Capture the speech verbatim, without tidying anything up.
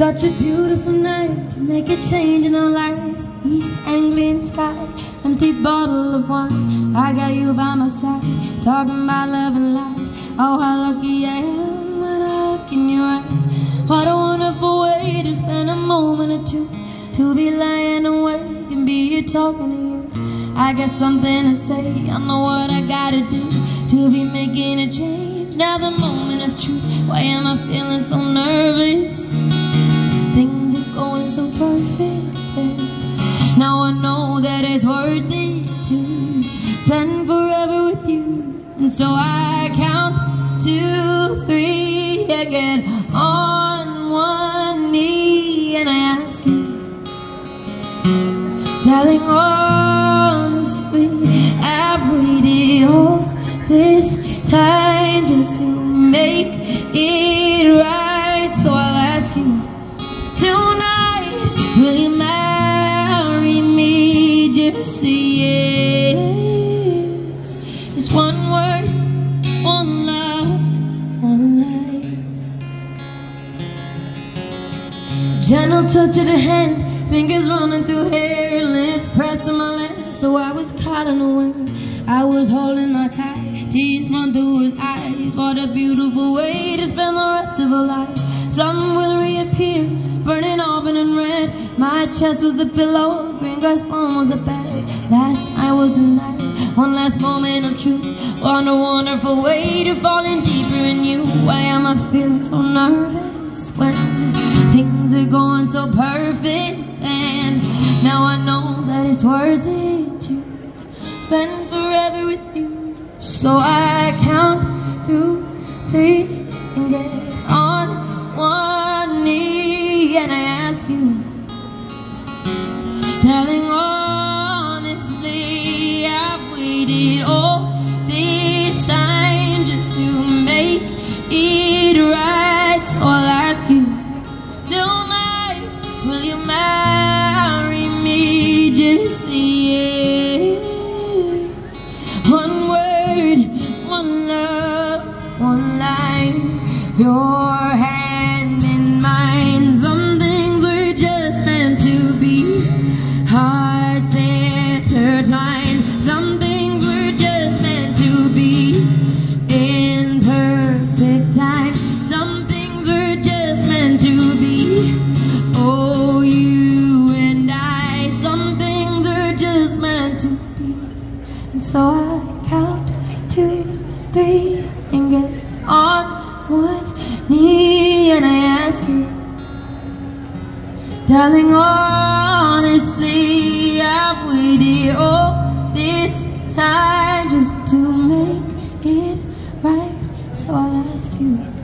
Such a beautiful night to make a change in our lives. East Anglian sky, empty bottle of wine. I got you by my side, talking about love and life. Oh, how lucky I am when I look in your eyes. What a wonderful way to spend a moment or two, to be lying awake and be here talking to you. I got something to say, I know what I gotta do, to be making a change, now the moment of truth. Why am I feeling so nervous? Things are going so perfect. Now I know that it's worth it to spend forever with you. And so I count two, three, I get on one knee and I ask you, darling, honestly, I've waited all this time just to make it right. So I'll ask you tonight, will you marry me? Just say yes. It's one word, one love, one life. Gentle touch of the hand, fingers running through hair, lips pressing my lips. So I was caught in a wind, I was holding my tie, tears run through his eyes. What a beautiful way to spend the rest of our life. Sun will reappear, burning open and red. My chest was the pillow, green grass lawn was the bed. Last night was the night, one last moment of truth. What a wonderful way to falling deeper in you. Why am I feeling so nervous when things are going so perfect? And now I know that it's worth it to spend forever with you. So I count through three and get on one knee and I ask you, darling, honestly, I've waited all this time just to make it right. So I'll ask you tonight, will you marry me? Just say yes. One word, one love, one life, your hand in mine. Some things were just meant to be, hearts intertwined. Some things were just meant to be, in perfect time. Some things were just meant to be, oh, you and I. Some things are just meant to be, and so I count two, three, and get on one knee and I ask you, darling, honestly, I've waited all this time just to make it right. So I'll ask you,